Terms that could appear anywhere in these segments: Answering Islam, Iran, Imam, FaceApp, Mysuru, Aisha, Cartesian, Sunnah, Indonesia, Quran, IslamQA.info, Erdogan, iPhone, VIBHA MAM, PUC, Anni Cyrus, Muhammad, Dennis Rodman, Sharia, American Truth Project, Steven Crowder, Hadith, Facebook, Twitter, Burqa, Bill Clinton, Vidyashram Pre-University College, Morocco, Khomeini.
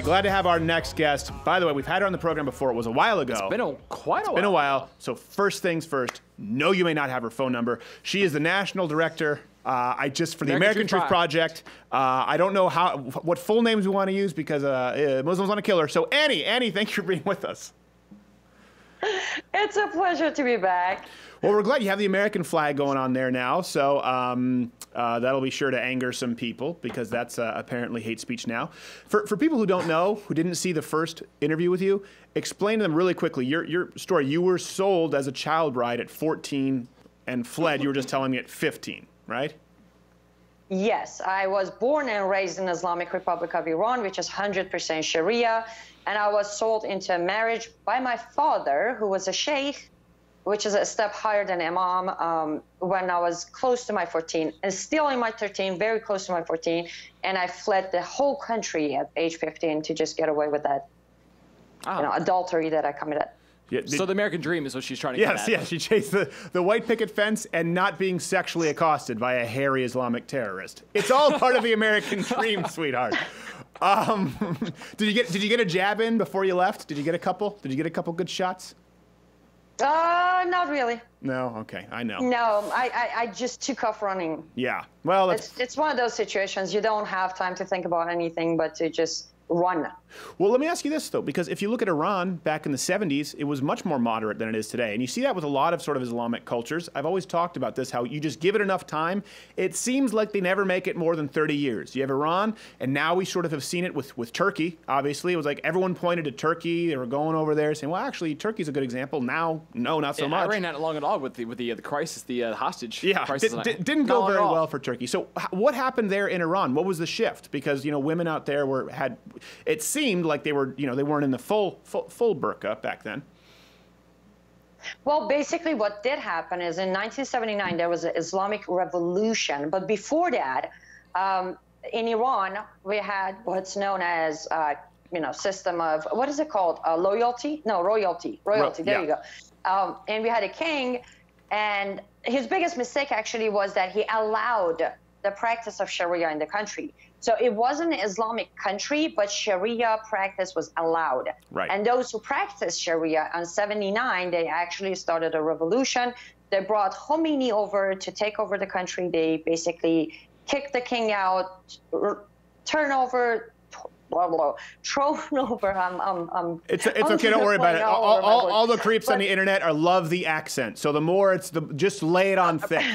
right, glad to have our next guest. By the way, we've had her on the program before. It was a while ago. It's been a while. So first things first, no, you may not have her phone number. She is the national director for the American Truth Project. I don't know what full names we want to use because Muslims want to kill her. So Annie, thank you for being with us. It's a pleasure to be back. Well, we're glad you have the American flag going on there now. So that'll be sure to anger some people because that's apparently hate speech now. For people who don't know, who didn't see the first interview with you, explain to them really quickly your story. You were sold as a child bride at 14 and fled. You were just telling me at 15, right? Yes, I was born and raised in Islamic Republic of Iran, which is 100% Sharia, and I was sold into marriage by my father, who was a sheikh, which is a step higher than Imam, when I was close to my 14, and still in my 13, very close to my 14, and I fled the whole country at age 15 to just get away with that adultery that I committed. Yeah, so the American dream is what she's trying to get at. Yes, she chased the white picket fence and not being sexually accosted by a hairy Islamic terrorist. It's all part of the American dream, sweetheart. Did you get a jab in before you left? Did you get a couple? Did you get a couple good shots? Not really. No, okay, I know. No, I just took off running. Yeah, well, it's one of those situations. You don't have time to think about anything but to just run. Well, let me ask you this, though, because if you look at Iran back in the 70s, it was much more moderate than it is today. And you see that with a lot of sort of Islamic cultures. I've always talked about this, how you just give it enough time. It seems like they never make it more than 30 years. You have Iran, and now we sort of have seen it with Turkey, obviously. It was like everyone pointed to Turkey. They were going over there saying, well, actually, Turkey's a good example. Now, no, not so much. Iran not long at all with the crisis, the hostage crisis. Yeah, didn't go very well for Turkey. So what happened there in Iran? What was the shift? Because, you know, women out there had... It seemed like they were, you know, they weren't in the full burqa back then. Well, basically what did happen is in 1979, there was an Islamic revolution. But before that, in Iran, we had what's known as, system of, what is it called? Loyalty? No, royalty. Royalty, there you go. And we had a king, and his biggest mistake actually was that he allowed the practice of Sharia in the country. So it wasn't an Islamic country, but Sharia practice was allowed. Right. And those who practiced Sharia on 79, they actually started a revolution. They brought Khomeini over to take over the country. They basically kicked the king out, throne over. It's okay. Don't worry about it. All the creeps on the internet love the accent. So the more just lay it on thick.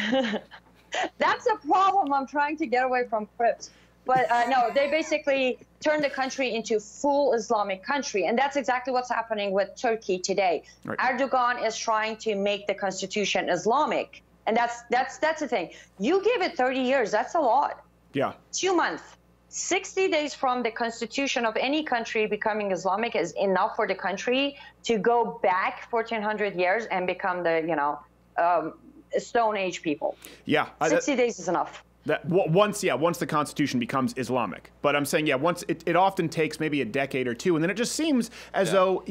That's a problem. I'm trying to get away from crips. But no, they basically turned the country into full Islamic country. And that's exactly what's happening with Turkey today. Right. Erdogan is trying to make the constitution Islamic. And that's the thing. You give it 30 years, that's a lot. Yeah. 2 months. 60 days from the constitution of any country becoming Islamic is enough for the country to go back 1,400 years and become the, Stone Age people. Yeah. 60 days is enough. Once the Constitution becomes Islamic. But I'm saying, yeah, once it often takes maybe a decade or two, and then it just seems as though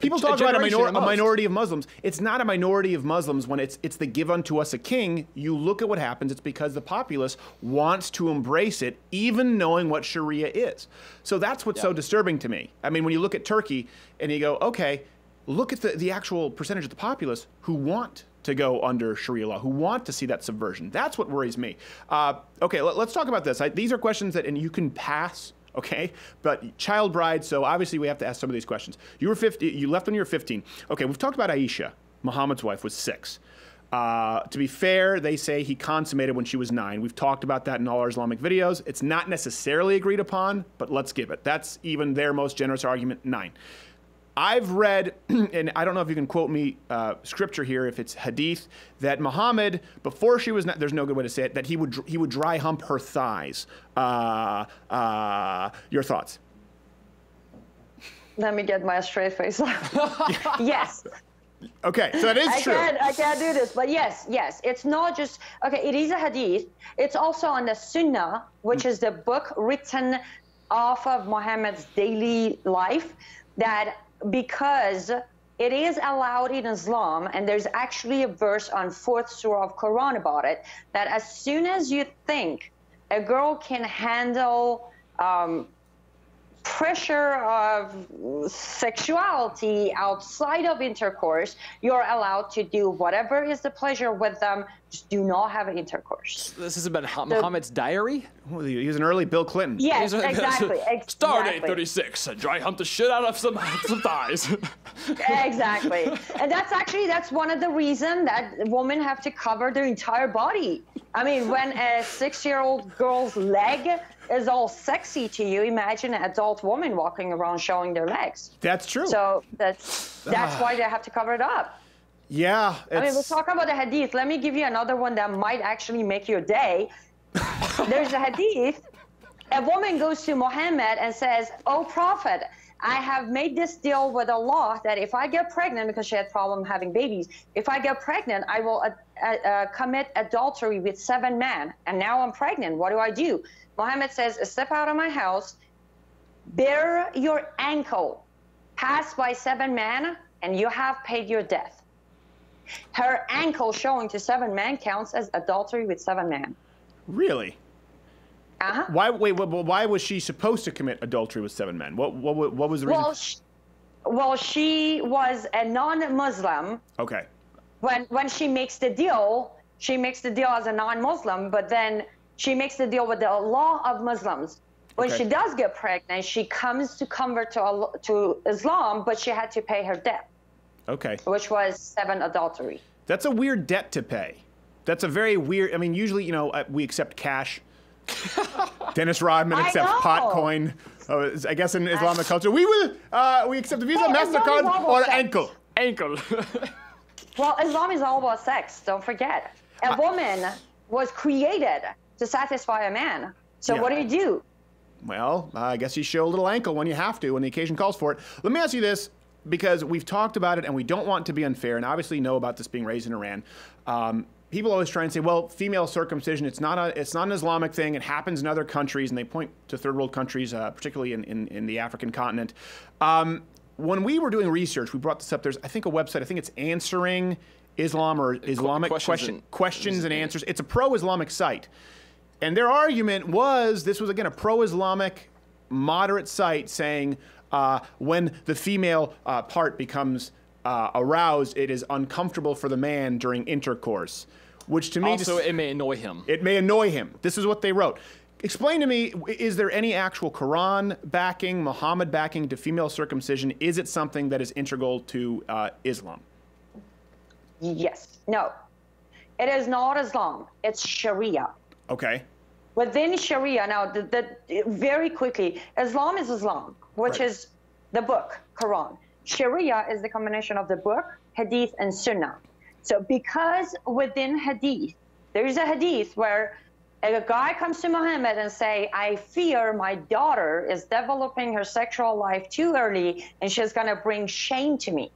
people talk about a minority of Muslims. It's not a minority of Muslims when it's the give unto us a king. You look at what happens. It's because the populace wants to embrace it, even knowing what Sharia is. So that's what's so disturbing to me. I mean, when you look at Turkey and you go, okay, look at the actual percentage of the populace who want to go under Sharia law, who want to see that subversion. That's what worries me. Okay, let's talk about this. These are questions that, and you can pass, okay? But child bride, so obviously we have to ask some of these questions. You left when you were 15. Okay, we've talked about Aisha, Muhammad's wife, was 6. To be fair, they say he consummated when she was 9. We've talked about that in all our Islamic videos. It's not necessarily agreed upon, but let's give it. That's even their most generous argument, 9. I've read, and I don't know if you can quote me scripture here, if it's Hadith, that Muhammad, before she was, there's no good way to say it, that he would dry hump her thighs. Your thoughts? Let me get my straight face off. Yes. Okay, so that is true. I can't do this, but yes. It's not just, okay, it is a Hadith. It's also on the Sunnah, which is the book written off of Muhammad's daily life, that because it is allowed in Islam, and there's actually a verse on 4th surah of Quran about it, that as soon as you think a girl can handle pressure of sexuality outside of intercourse, you're allowed to do whatever is the pleasure with them. Just do not have intercourse. This is about Muhammad's diary? He was an early Bill Clinton. Yes, exactly. Star Day 36, I dry humped the shit out of some thighs. Exactly. And that's one of the reasons that women have to cover their entire body. I mean, when a 6-year-old girl's leg is all sexy to you, imagine an adult woman walking around showing their legs. That's true. So that's why they have to cover it up. Yeah. I mean, we'll talk about the hadith. Let me give you another one that might actually make your day. There's a hadith. A woman goes to Muhammad and says, "Oh, Prophet, I have made this deal with Allah that if I get pregnant," because she had problem having babies, "if I get pregnant, I will commit adultery with 7 men. And now I'm pregnant. What do I do?" Muhammad says, "Step out of my house, bare your ankle, pass by 7 men, and you have paid your debt." Her ankle showing to 7 men counts as adultery with 7 men. Really? Uh-huh. Why was she supposed to commit adultery with 7 men? What was the reason? Well, she was a non-Muslim. Okay. When she makes the deal as a non-Muslim, but then she makes the deal with the law of Muslims. When she does get pregnant, she comes to convert to Islam, but she had to pay her debt. Okay. Which was 7 adultery. That's a weird debt to pay. That's a very weird. I mean, usually, you know, we accept cash. Dennis Rodman accepts pot coin. Oh, I guess in Islamic culture, we accept the Visa, MasterCard, or ankle. Ankle. Well, Islam is all about sex. Don't forget, a woman was created to satisfy a man. So what do you do? Well, I guess you show a little ankle when you have to, when the occasion calls for it. Let me ask you this, because we've talked about it and we don't want to be unfair, and obviously know about this being raised in Iran. People always try and say, well, female circumcision, it's not an Islamic thing. It happens in other countries, and they point to third world countries, particularly in the African continent. When we were doing research, we brought this up. There's, I think, a website. I think it's Answering Islam or Islamic Questions and Answers. It's a pro-Islamic site. And their argument was, this was, again, a pro-Islamic moderate site saying, when the female part becomes aroused, it is uncomfortable for the man during intercourse, which to me also it may annoy him. It may annoy him. This is what they wrote. Explain to me: is there any actual Quran backing, Muhammad backing to female circumcision? Is it something that is integral to Islam? Yes. No. It is not Islam. It's Sharia. Okay. Within Sharia, now, very quickly, Islam is Islam, which is the book, Quran. Sharia is the combination of the book, Hadith, and Sunnah. So because within Hadith, there is a Hadith where a guy comes to Muhammad and say, "I fear my daughter is developing her sexual life too early, and she's going to bring shame to me."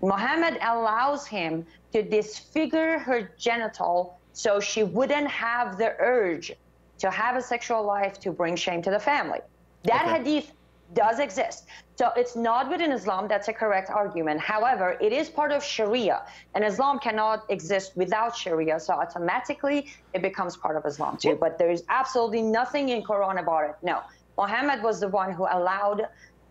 Muhammad allows him to disfigure her genital so she wouldn't have the urge to have a sexual life to bring shame to the family. That Hadith does exist. So it's not within Islam. That's a correct argument. However, it is part of Sharia, and Islam cannot exist without Sharia. So automatically it becomes part of Islam too. But there is absolutely nothing in Quran about it. No, Muhammad was the one who allowed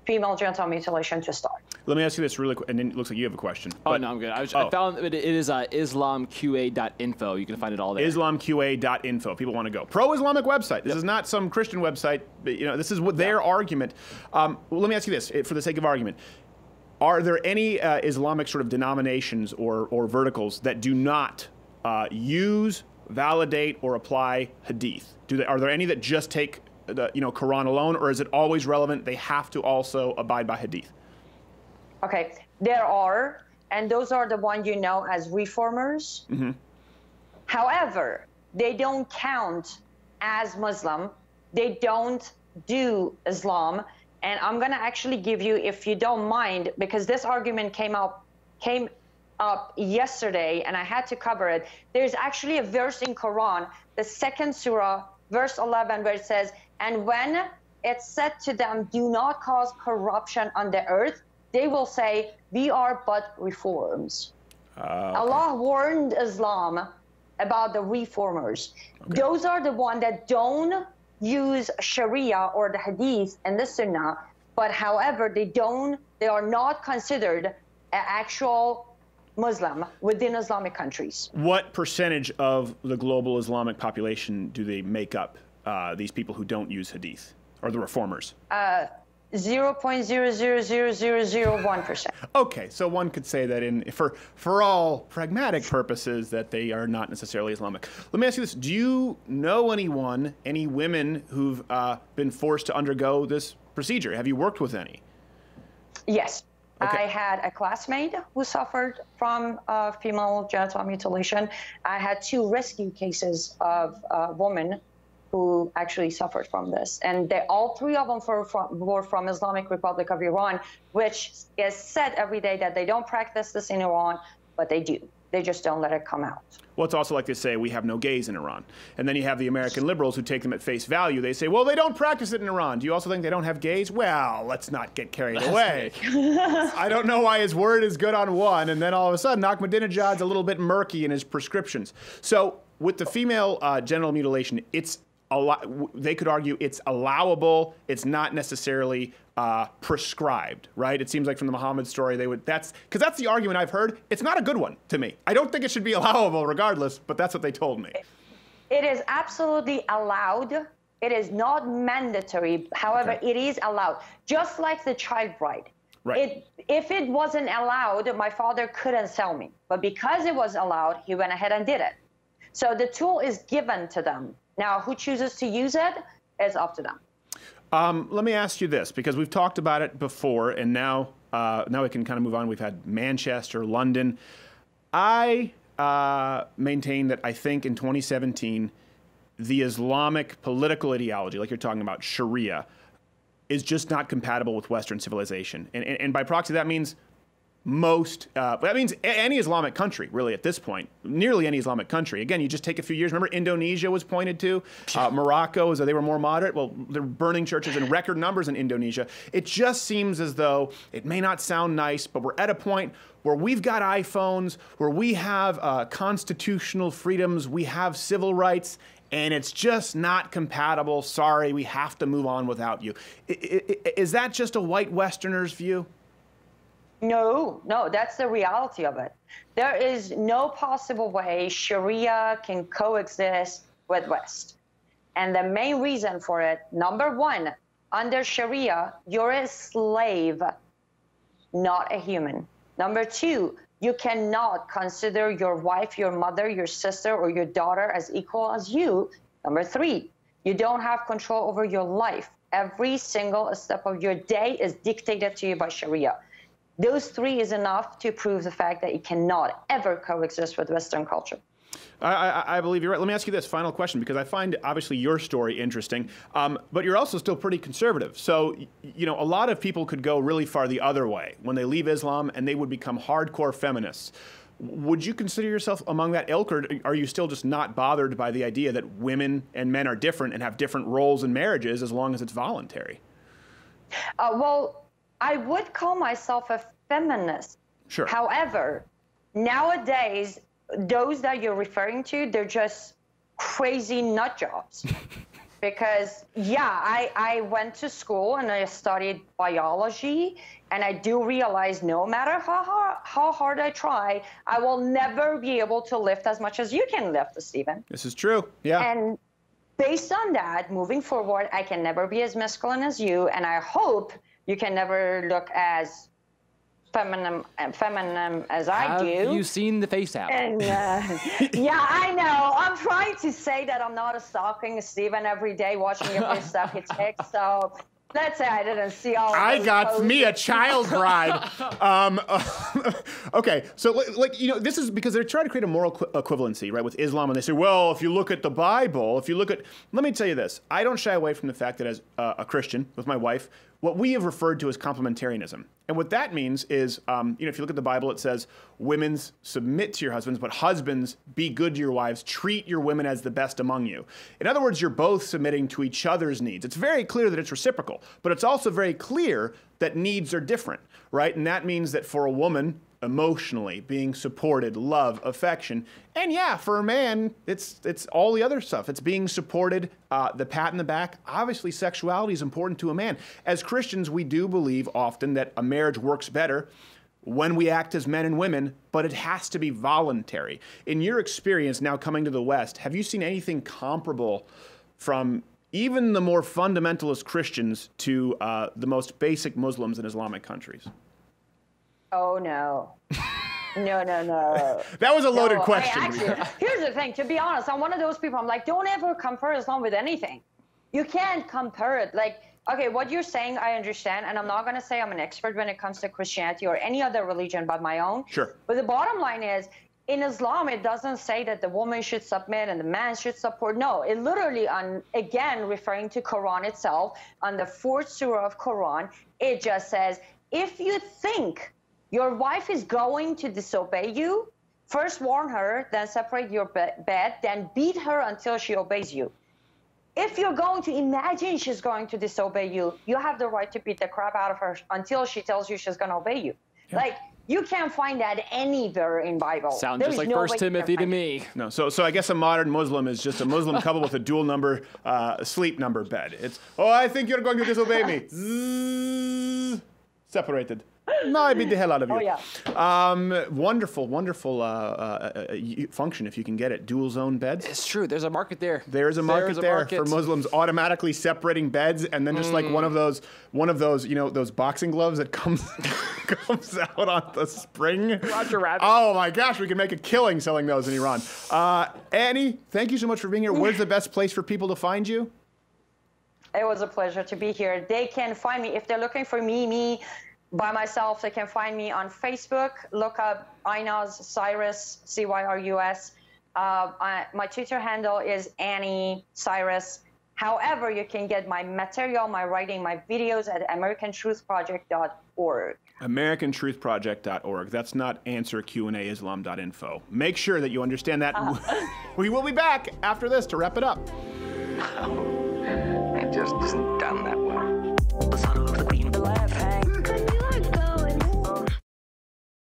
female genital mutilation to start. Let me ask you this really quick, and then it looks like you have a question. Oh, no, I'm good. I found it is IslamQA.info. You can find it all there. IslamQA.info. People want to go. Pro-Islamic website. This is not some Christian website. But, you know, this is what their argument. Well, let me ask you this, for the sake of argument. Are there any Islamic sort of denominations or verticals that do not use, validate, or apply Hadith? Are there any that just take the, you know, Quran alone, or is it always relevant? They have to also abide by Hadith. Okay, there are, and those are the ones you know as reformers. Mm-hmm. However, they don't count as Muslim. They don't do Islam. And I'm going to actually give you, if you don't mind, because this argument came up yesterday, and I had to cover it. There's actually a verse in Quran, the 2nd surah, verse 11, where it says, "And when it's said to them, do not cause corruption on the earth, they will say, we are but reforms." Allah warned Islam about the reformers. Okay. Those are the ones that don't use Sharia or the Hadith and the Sunnah. but however, they are not considered an actual Muslim within Islamic countries. What percentage of the global Islamic population do they make up, these people who don't use Hadith, or the reformers? 0.00001%. Okay, so one could say that for all pragmatic purposes that they are not necessarily Islamic. Let me ask you this. Do you know anyone, any women who've been forced to undergo this procedure? Have you worked with any? Yes. Okay. I had a classmate who suffered from female genital mutilation. I had two rescue cases of women who actually suffered from this. And all three of them were from Islamic Republic of Iran, which is said every day that they don't practice this in Iran, but they do. They just don't let it come out. Well, it's also like they say, we have no gays in Iran. And then you have the American liberals who take them at face value. They say, well, they don't practice it in Iran. Do you also think they don't have gays? Well, let's not get carried away. I don't know why his word is good on one, and then all of a sudden, Ahmadinejad's a little bit murky in his prescriptions. So with the female genital mutilation, it's they could argue it's allowable. It's not necessarily prescribed, right? It seems like from the Muhammad story, they would, because that's the argument I've heard. It's not a good one to me. I don't think it should be allowable regardless, but that's what they told me. It is absolutely allowed. It is not mandatory. However, okay, it is allowed, just like the child bride. Right. If it wasn't allowed, my father couldn't sell me. But because it was allowed, he went ahead and did it. So the tool is given to them. Now, who chooses to use it is up to them. Let me ask you this, because we've talked about it before, and now we can kind of move on. We've had Manchester, London. I maintain that I think in 2017, the Islamic political ideology, like you're talking about, Sharia, is just not compatible with Western civilization. And by proxy, that means any Islamic country, really, at this point, nearly any Islamic country. Again, you just take a few years. Remember, Indonesia was pointed to. Morocco, they were more moderate. Well, they're burning churches in record numbers in Indonesia. It just seems as though, it may not sound nice, but we're at a point where we've got iPhones, where we have constitutional freedoms, we have civil rights, and it's just not compatible. Sorry, we have to move on without you. Is that just a white Westerner's view? No, that's the reality of it. There is no possible way Sharia can coexist with West. And the main reason for it, number one, under Sharia, you're a slave, not a human. Number two, you cannot consider your wife, your mother, your sister, or your daughter as equal as you. Number three, you don't have control over your life. Every single step of your day is dictated to you by Sharia. Those three is enough to prove the fact that it cannot ever coexist with Western culture. I believe you're right. Let me ask you this final question, because I find, obviously, your story interesting, but you're also still pretty conservative. So, you know, a lot of people could go really far the other way when they leave Islam, and they would become hardcore feminists. Would you consider yourself among that ilk, or are you still just not bothered by the idea that women and men are different and have different roles in marriages as long as it's voluntary? Well, I would call myself a feminist. Sure. However, nowadays, those that you're referring to, they're just crazy nut jobs. Because, yeah, I went to school and I studied biology, and I do realize no matter how hard I try, I will never be able to lift as much as you can lift, Steven. This is true, yeah. And based on that, moving forward, I can never be as masculine as you, and I hope you can never look as feminine as I do. Have you seen the face app? And, yeah, I know. I'm trying to say that I'm not a stalking Steven every day watching every stuff he takes. So let's say I didn't see all. I got poses. Me a child bride. Okay, so like, you know, this is because they're trying to create a moral equivalency, right, with Islam, and they say, well, if you look at the Bible, if you look at, let me tell you this, I don't shy away from the fact that as a Christian with my wife, what we have referred to as complementarianism. And what that means is, you know, if you look at the Bible, it says, women submit to your husbands, but husbands, be good to your wives, treat your women as the best among you. In other words, you're both submitting to each other's needs. It's very clear that it's reciprocal, but it's also very clear that needs are different, right? And that means that for a woman, emotionally, being supported, love, affection. And yeah, for a man, it's all the other stuff. It's being supported, the pat in the back. Obviously, sexuality is important to a man. As Christians, we do believe often that a marriage works better when we act as men and women, but it has to be voluntary. In your experience now coming to the West, have you seen anything comparable from even the more fundamentalist Christians to the most basic Muslims in Islamic countries? Oh, no. No. That was a loaded question. Actually, here's the thing. To be honest, I'm one of those people. I'm like, don't ever compare Islam with anything. You can't compare it. Like, okay, what you're saying, I understand. And I'm not going to say I'm an expert when it comes to Christianity or any other religion but my own. Sure. But the bottom line is, in Islam, it doesn't say that the woman should submit and the man should support. No, it literally, again, referring to Quran itself, on the 4th surah of Quran, it just says, if you think your wife is going to disobey you, first warn her, then separate your bed, then beat her until she obeys you. If you're going to imagine she's going to disobey you, you have the right to beat the crap out of her until she tells you she's going to obey you. Yeah. Like, you can't find that anywhere in Bible. Sounds just like 1 Timothy to me. No, so I guess a modern Muslim is just a Muslim couple with a dual number sleep number bed. It's, oh, I think you're going to disobey me. Zzz, separated. No, I beat the hell out of you. Oh, yeah. Wonderful function if you can get it. Dual zone beds. It's true. There's a market there. There is a market for Muslims automatically separating beds, and then just like one of those, you know, those boxing gloves that comes out on the spring. Roger Rabbit. Oh my gosh, we can make a killing selling those in Iran. Annie, thank you so much for being here. Where's the best place for people to find you? It was a pleasure to be here. They can find me if they're looking for me. By myself, they can find me on Facebook. Look up Anni Cyrus, C-Y-R-U-S. My Twitter handle is Anni Cyrus. However, you can get my material, my writing, my videos at AmericanTruthProject.org. AmericanTruthProject.org. That's not AnswerQAIslam.info. Make sure that you understand that. We will be back after this to wrap it up.